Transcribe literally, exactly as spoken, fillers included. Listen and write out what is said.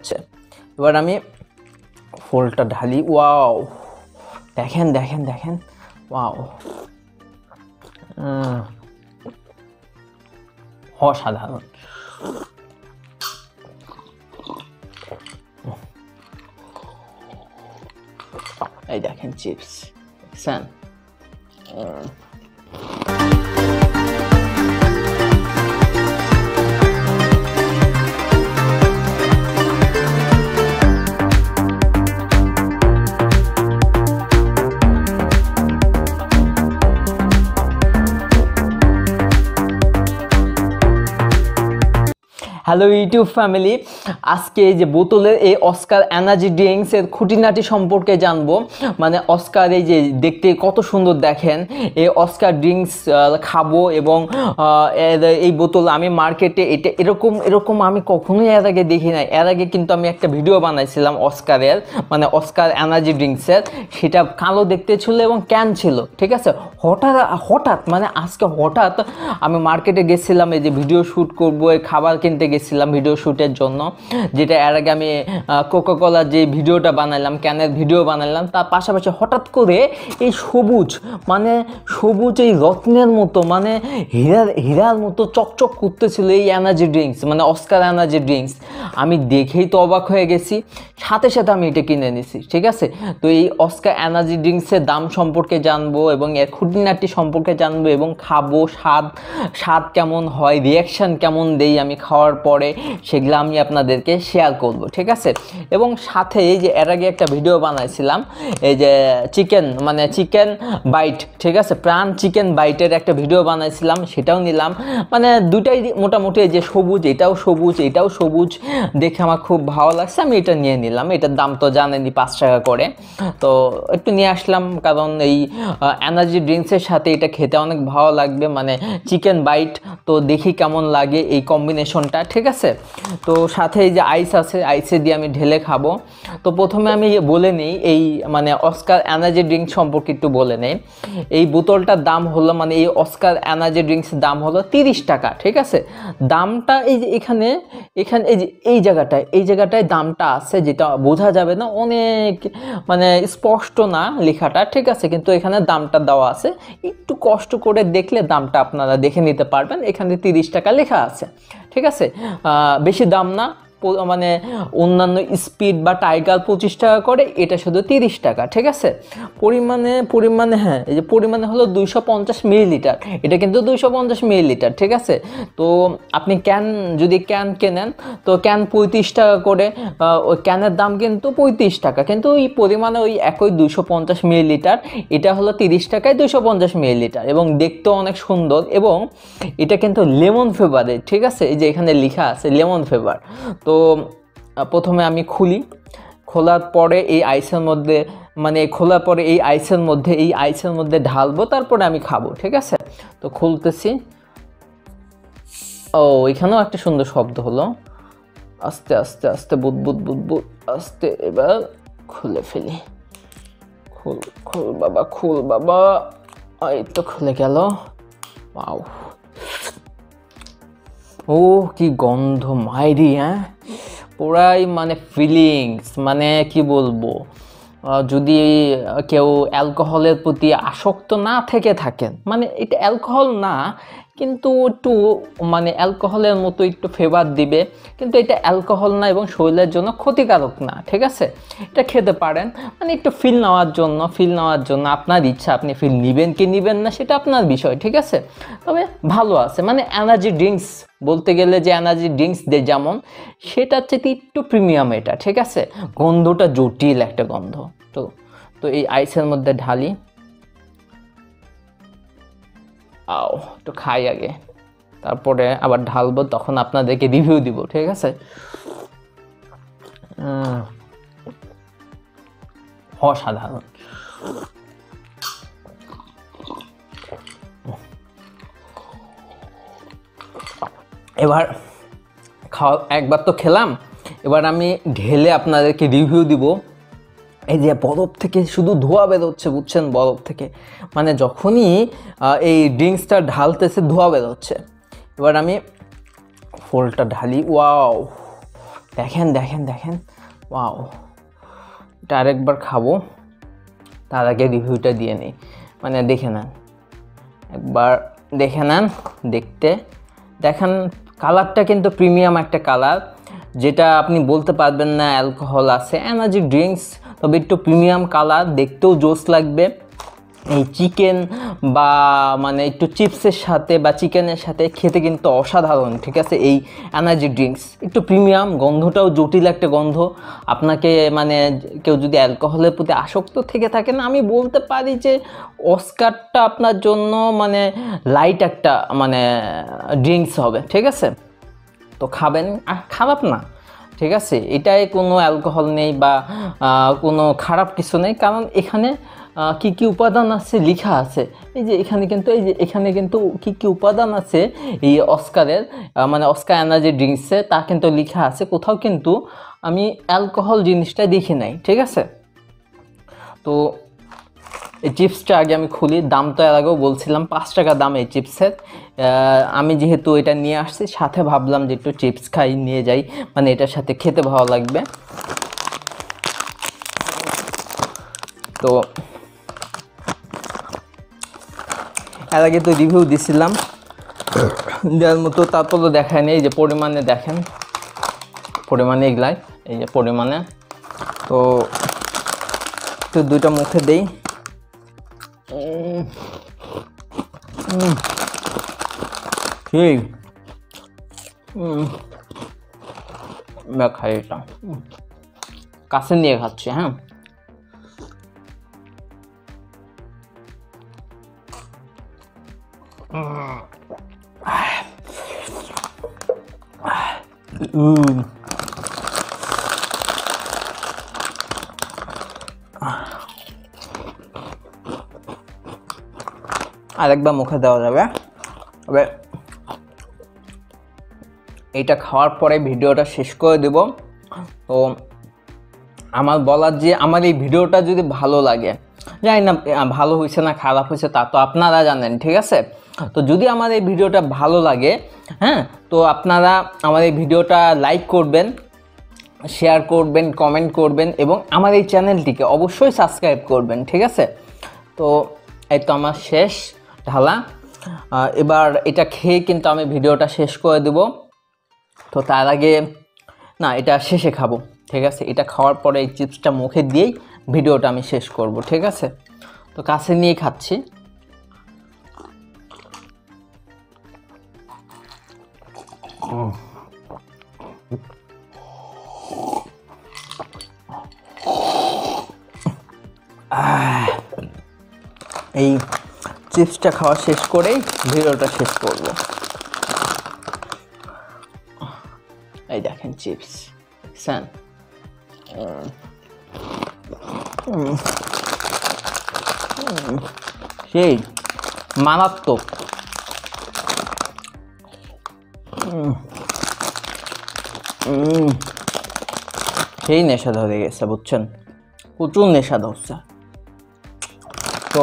হচ্ছে। এবার আমি ফুলটা ঢালি। ওয়াও, দেখেন দেখেন দেখেন, ওয়াও, অসাধারণ। এই দেখেন চিপস, দেখছেন? হ্যালো ইউটিউব ফ্যামিলি, আজকে এই যে বোতলের এই অস্কার এনার্জি ড্রিঙ্কসের খুঁটিনাটি সম্পর্কে জানবো। মানে অস্কার এই যে দেখতে কত সুন্দর, দেখেন এই অস্কার ড্রিঙ্কস খাবো। এবং এই বোতল আমি মার্কেটে এটা এরকম এরকম আমি কখনোই এর আগে দেখি নাই। এর আগে কিন্তু আমি একটা ভিডিও বানাইছিলাম অস্কারের, মানে অস্কার এনার্জি ড্রিঙ্কসের, সেটা কালো দেখতে ছিল এবং ক্যান ছিল, ঠিক আছে। হঠাৎ হঠাৎ মানে আজকে হঠাৎ আমি মার্কেটে গেছিলাম, এই যে ভিডিও শ্যুট করবো, এই খাবার কিনতে গেছিলাম ভিডিও শ্যুটের জন্য, যেটা এর আগে আমি কোকাকোলার যে ভিডিওটা বানাইলাম, ক্যানের ভিডিও বানাইলাম। তার পাশাপাশি হঠাৎ করে এই সবুজ, মানে সবুজ এই রত্নের মতো, মানে হীরার হীরার মতো চকচক করতেছিল এই এনার্জি ড্রিঙ্কস, মানে অস্কার এনার্জি ড্রিঙ্কস। আমি দেখেই তো অবাক হয়ে গেছি, সাথে সাথে আমি এটা কিনে নিছি, ঠিক আছে। তো এই অস্কার এনার্জি ড্রিঙ্কসের দাম সম্পর্কে জানবো এবং এর খুঁটিনাটি সম্পর্কে জানবো এবং খাবো, স্বাদ স্বাদ কেমন হয়, রিয়াকশান কেমন দেই আমি খাওয়ার পরে, সেগুলো আমি আপনাদেরকে শেয়ার করব, ঠিক আছে। এবং সাথে এই যে এর আগে একটা ভিডিও বানাইছিলাম, এই যে চিকেন মানে চিকেন বাইট, ঠিক আছে, প্রাণ চিকেন বাইটের একটা ভিডিও বানাইছিলাম, সেটাও নিলাম। মানে দুটাই মোটামুটি, এই যে সবুজ, এটাও সবুজ, এটাও সবুজ, দেখে আমার খুব ভালো লাগছে, আমি এটা নিয়ে নিলাম। এটার দাম তো জানেনি, পাঁচ টাকা করে। তো একটু নিয়ে আসলাম, কারণ এই এনার্জি ড্রিঙ্কসের সাথে এটা খেতে অনেক ভালো লাগবে, মানে চিকেন বাইট। তো দেখি কেমন লাগে এই কম্বিনেশনটা, ঠিক আছে। তো সাথে এই যে আইস আছে, আইসে দিয়ে আমি ঢেলে খাবো। তো প্রথমে আমি বলে নেই এই মানে অস্কার এনার্জি ড্রিঙ্ক সম্পর্কে একটু বলে নেই। এই বোতলটার দাম হলো, মানে এই অস্কার এনার্জি ড্রিঙ্কসের দাম হলো তিরিশ টাকা, ঠিক আছে। দামটা এই যে এখানে এখানে এই যে এই জায়গাটায় এই জায়গাটায় দামটা আছে, যেটা বোঝা যাবে না, অনেক মানে স্পষ্ট না লেখাটা, ঠিক আছে, কিন্তু এখানে দামটা দেওয়া আছে। একটু কষ্ট করে দেখলে দামটা আপনারা দেখে নিতে পারবেন, এখানে তিরিশ টাকা লেখা আছে, ঠিক আছে। বেশি দাম না, মানে অন্যান্য স্পিড বা টাইগার পঁচিশ টাকা করে, এটা শুধু তিরিশ টাকা, ঠিক আছে। পরিমাণে পরিমাণে হ্যাঁ, এই যে পরিমাণে হলো দুইশো পঞ্চাশ মিলিলিটার, এটা কিন্তু দুইশো পঞ্চাশ মিলিলিটার, ঠিক আছে। তো আপনি ক্যান যদি ক্যান কেনেন তো ক্যান পঁয়ত্রিশ টাকা করে, ওই ক্যানের দাম কিন্তু পঁয়ত্রিশ টাকা, কিন্তু ওই পরিমাণে ওই একই দুইশো পঞ্চাশ মিলিলিটার, এটা হলো তিরিশ টাকায় দুইশো পঞ্চাশ মিলিলিটার। এবং দেখতেও অনেক সুন্দর, এবং এটা কিন্তু লেমন ফ্লেভারে, ঠিক আছে, এই যে এখানে লেখা আছে লেমন ফ্লেভার। তো প্রথমে আমি খুলি, খোলার পরে এই আইসের মধ্যে মানে খোলার পরে এই আইসের মধ্যে এই আইসের মধ্যে ঢালবো, তারপরে আমি খাবো, ঠিক আছে। তো খুলতেছি। ও, এখানেও একটা সুন্দর শব্দ হলো, আস্তে আস্তে আস্তে বুদ বুদ বুদ বুদ আস্তে। এবার খুলে ফেলি, খুল খুল বাবা, খুল বাবা, এই তো খুলে গেল। ওয়াও, ও কি গন্ধ মাইরি, হ্যাঁ, পুরাই মানে ফিলিংস, মানে কি বলবো, যদি কেউ অ্যালকোহলের প্রতি আসক্ত না থেকে থাকেন, মানে এটা অ্যালকোহল না, কিন্তু একটু মানে অ্যালকোহলের মতো একটু ফ্লেভার দিবে, কিন্তু এটা অ্যালকোহল না এবং শরীরের জন্য ক্ষতিকারক না, ঠিক আছে। এটা খেতে পারেন, মানে একটু ফিল নেওয়ার জন্য ফিল নেওয়ার জন্য আপনার ইচ্ছা, আপনি ফিল নেবেন কি নেবেন না সেটা আপনার বিষয়, ঠিক আছে। তবে ভালো আছে, মানে এনার্জি ড্রিঙ্কস বলতে গেলে যে এনার্জি ড্রিঙ্কস দে যেমন, সেটার চেয়ে একটু প্রিমিয়াম এটা, ঠিক আছে। গন্ধটা জটিল একটা গন্ধ। তো তো এই আইসের মধ্যে ঢালি, আও একটু খাই আগে, তারপরে আবার ঢালবো, তখন আপনাদেরকে রিভিউ দিব, ঠিক আছে। অসাধারণ, এবার খাওয়া একবার তো খেলাম, এবার আমি ঢেলে আপনাদেরকে রিভিউ দিব। এই যে বরফ থেকে শুধু ধোঁয়া বেরোচ্ছে, বুঝছেন, বরফ থেকে, মানে যখনই এই ড্রিঙ্কসটা ঢালতেছে ধোঁয়া বেরোচ্ছে। এবার আমি ফুলটা ঢালি। ওয়াও, দেখেন দেখেন দেখেন ওয়াও, এটা আরেকবার খাবো, তার আগে রিভিউটা দিয়ে নিই। মানে দেখে নেন, একবার দেখে নেন, দেখতে দেখেন কালারটা কিন্তু প্রিমিয়াম একটা কালার, যেটা আপনি বলতে পারবেন না অ্যালকোহল আছে। এনার্জি ড্রিঙ্কস, তবে একটু প্রিমিয়াম কালার, দেখতেও জোস লাগবে। এই চিকেন বা মানে একটু চিপসের সাথে বা চিকেনের সাথে খেতে কিন্তু অসাধারণ, ঠিক আছে। এই এনার্জি ড্রিঙ্কস একটু প্রিমিয়াম, গন্ধটাও জটিল একটা গন্ধ। আপনাকে মানে কেউ যদি অ্যালকোহলের প্রতি আসক্ত থেকে থাকেন, আমি বলতে পারি যে অস্কারটা আপনার জন্য মানে লাইট একটা মানে ড্রিঙ্কস হবে, ঠিক আছে। তো খাবেন, আর খারাপ না, ঠিক আছে। এটাই কোনো অ্যালকোহল নেই বা কোনো খারাপ কিছু নেই, কারণ এখানে কি কি উপাদান আছে লেখা আছে। এই যে এখানে কিন্তু এই যে এখানে কিন্তু কি কি উপাদান আছে এই অস্কারের মানে অস্কার এনার্জি ড্রিঙ্কসে তা কিন্তু লেখা আছে। কোথাও কিন্তু আমি অ্যালকোহল জিনিসটা দেখি নাই, ঠিক আছে। তো এই চিপসটা আগে আমি খুলি। দাম তো এর আগেও বলছিলাম পাঁচ টাকা দাম এই চিপসের। আমি যেহেতু এটা নিয়ে আসছি, সাথে ভাবলাম যে একটু চিপস খাই, নিয়ে যাই, মানে এটার সাথে খেতে ভালো লাগবে। তো এর আগে তো রিভিউ দিছিলাম যার মতো, তারপরও দেখায় নেই। এই যে পরিমাণে দেখেন, পরিমাণে এগুলাই, এই যে পরিমাণে। তো একটু দুইটা মুখে দেই। খাই, এটা কাছে নিয়ে খাচ্ছি, হ্যাঁ। আরেকবার মুখে দেওয়া যাবে। তবে এটা খাওয়ার পরে ভিডিওটা শেষ করে দেব। তো আমার বলার যে আমার এই ভিডিওটা যদি ভালো লাগে, জানি না ভালো হয়েছে না খারাপ হয়েছে তা তো আপনারা জানেন, ঠিক আছে। তো যদি আমার এই ভিডিওটা ভালো লাগে, হ্যাঁ, তো আপনারা আমার এই ভিডিওটা লাইক করবেন, শেয়ার করবেন, কমেন্ট করবেন এবং আমার এই চ্যানেলটিকে অবশ্যই সাবস্ক্রাইব করবেন, ঠিক আছে। তো এই তো আমার শেষ ঢালা। এবার এটা খেয়ে কিন্তু আমি ভিডিওটা শেষ করে দেব। তো তার আগে না, এটা শেষে খাবো, ঠিক আছে। এটা খাওয়ার পরে এই চিপসটা মুখে দিয়েই ভিডিওটা আমি শেষ করব, ঠিক আছে। তো কাছে নিয়ে খাচ্ছি। এই চিপসটা খাওয়া শেষ করেই ভিডিওটা শেষ করব। এই দেখেন চিপস, স্যান সেই মারাত্মক। সেই নেশা ধরে গেছে, বুঝছেন, প্রচুর নেশা ধরছে। তো